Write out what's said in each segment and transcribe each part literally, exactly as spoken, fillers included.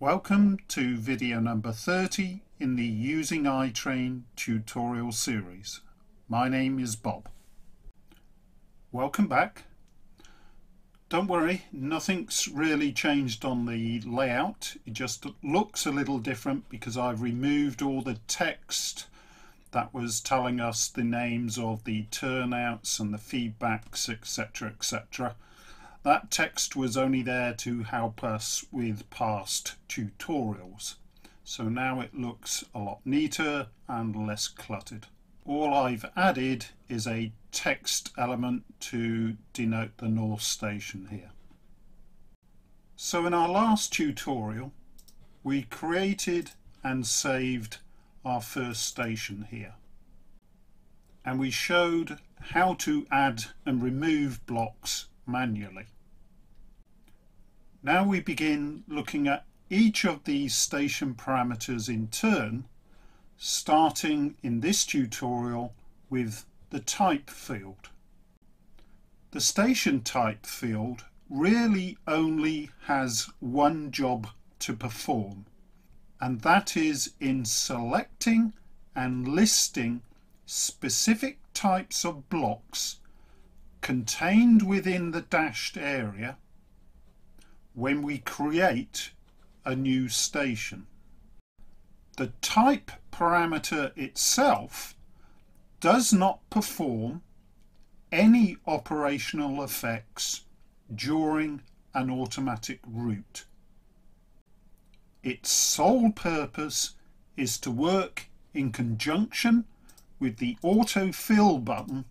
Welcome to video number thirty in the Using iTrain tutorial series. My name is Bob. Welcome back. Don't worry, nothing's really changed on the layout. It just looks a little different because I've removed all the text that was telling us the names of the turnouts and the feedbacks, etc, et cetera. That text was only there to help us with past tutorials. So now it looks a lot neater and less cluttered. All I've added is a text element to denote the North Station here. So in our last tutorial, we created and saved our first station here. And we showed how to add and remove blocks manually. Now we begin looking at each of these station parameters in turn, starting in this tutorial with the type field. The station type field really only has one job to perform, and that is in selecting and listing specific types of blocks contained within the dashed area when we create a new station. The type parameter itself does not perform any operational effects during an automatic route. Its sole purpose is to work in conjunction with the autofill button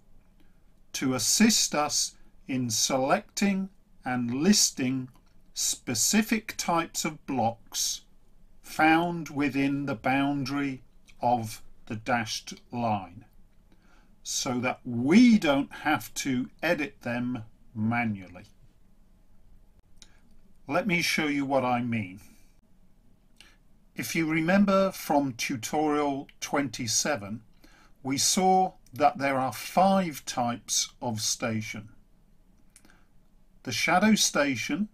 to assist us in selecting and listing specific types of blocks found within the boundary of the dashed line, so that we don't have to edit them manually. Let me show you what I mean. If you remember from tutorial twenty-seven, we saw that there are five types of station. The shadow station,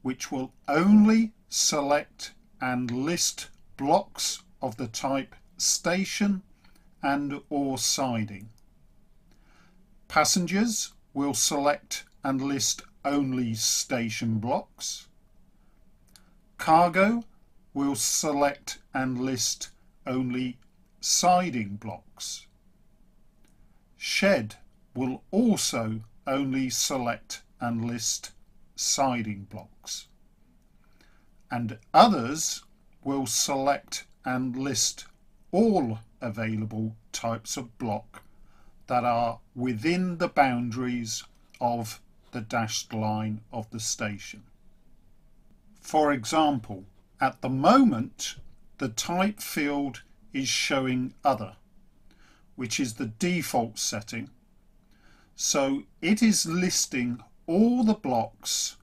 which will only select and list blocks of the type station and or siding. Passengers will select and list only station blocks. Cargo will select and list only siding blocks. Shed will also only select and list siding blocks. And others will select and list all available types of block that are within the boundaries of the dashed line of the station. For example, at the moment, the type field is showing other, which is the default setting, so it is listing all the blocks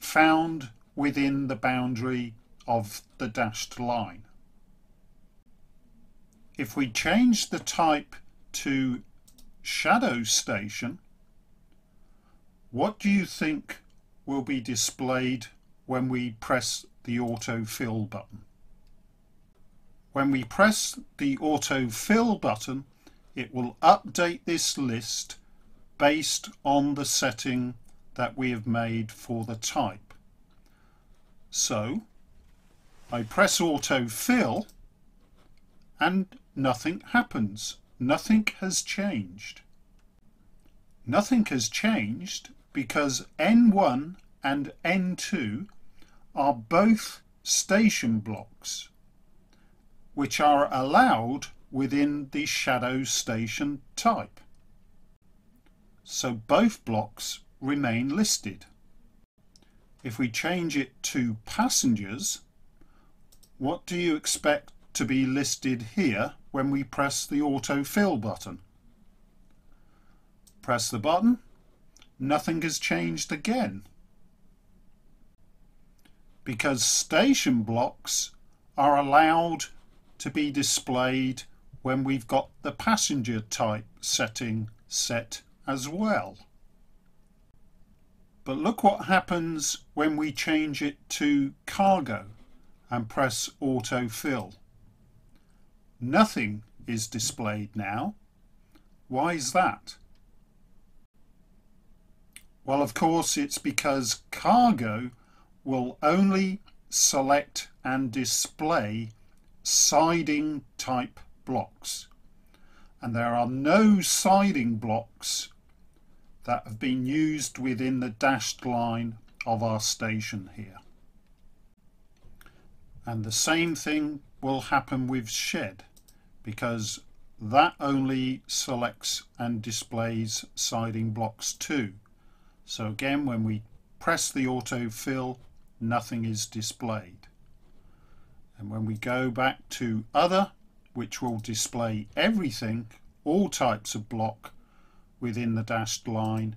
found within the boundary of the dashed line. If we change the type to shadow station, what do you think will be displayed when we press the autofill button? When we press the autofill button, it will update this list based on the setting that we have made for the type. So I press autofill and nothing happens. Nothing has changed. Nothing has changed because N one and N two are both station blocks, which are allowed within the shadow station type. So both blocks remain listed. If we change it to passengers, what do you expect to be listed here when we press the autofill button? Press the button, nothing has changed again, because station blocks are allowed to be displayed when we've got the passenger type setting set as well. But look what happens when we change it to cargo and press autofill. Nothing is displayed now. Why is that? Well, of course, it's because cargo will only select and display siding type blocks, and there are no siding blocks that have been used within the dashed line of our station here. And the same thing will happen with shed, because that only selects and displays siding blocks too. So again, when we press the autofill, nothing is displayed. And when we go back to other, which will display everything, all types of block within the dashed line,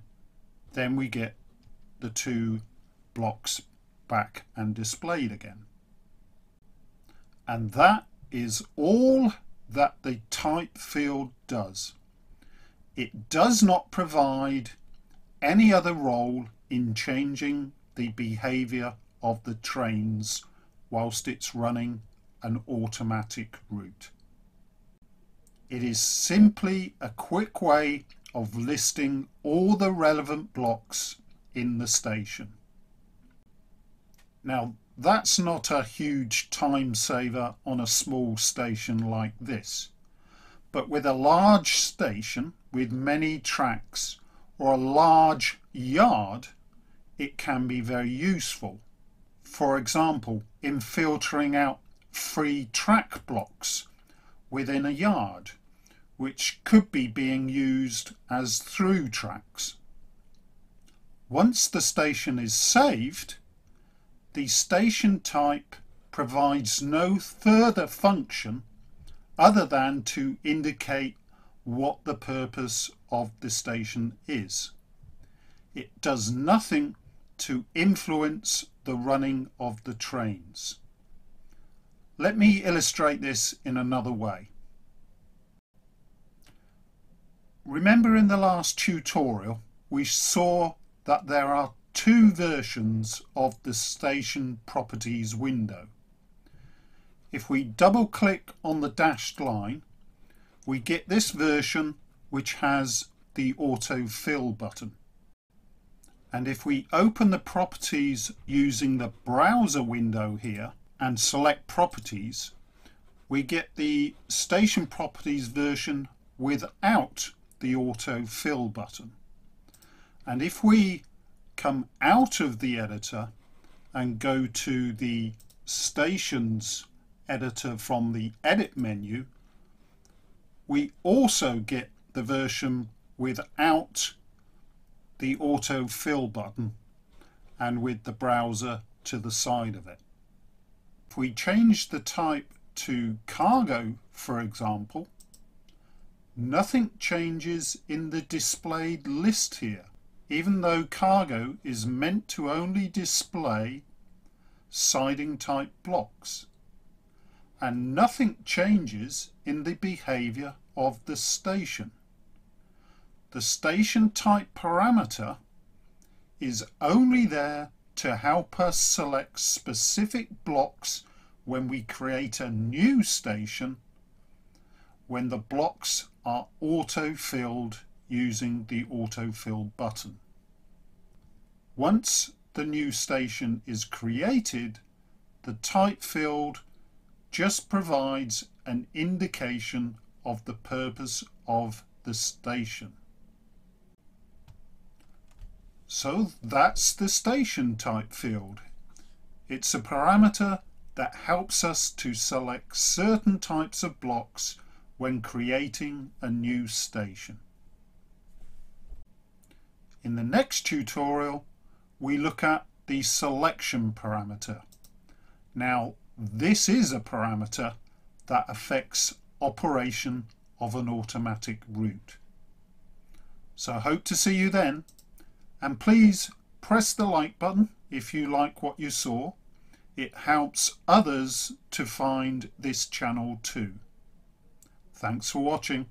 then we get the two blocks back and displayed again. And that is all that the type field does. It does not provide any other role in changing the behaviour of the trains whilst it's running an automatic route. It is simply a quick way of listing all the relevant blocks in the station. Now, that's not a huge time saver on a small station like this, but with a large station with many tracks or a large yard, it can be very useful. For example, in filtering out free track blocks within a yard, which could be being used as through tracks. Once the station is saved, the station type provides no further function other than to indicate what the purpose of the station is. It does nothing to influence the running of the trains. Let me illustrate this in another way. Remember in the last tutorial we saw that there are two versions of the station properties window. If we double click on the dashed line, we get this version which has the autofill button. And if we open the properties using the browser window here and select properties, we get the station properties version without the autofill button. And if we come out of the editor and go to the stations editor from the edit menu, we also get the version without the autofill button and with the browser to the side of it. If we change the type to cargo, for example, nothing changes in the displayed list here, even though cargo is meant to only display siding type blocks, and nothing changes in the behaviour of the station. The station type parameter is only there to help us select specific blocks when we create a new station, when the blocks are auto-filled using the autofill button. Once the new station is created, the type field just provides an indication of the purpose of the station. So that's the station type field. It's a parameter that helps us to select certain types of blocks when creating a new station. In the next tutorial, we look at the selection parameter. Now, this is a parameter that affects operation of an automatic route. So I hope to see you then, and please press the like button if you like what you saw. It helps others to find this channel too. Thanks for watching.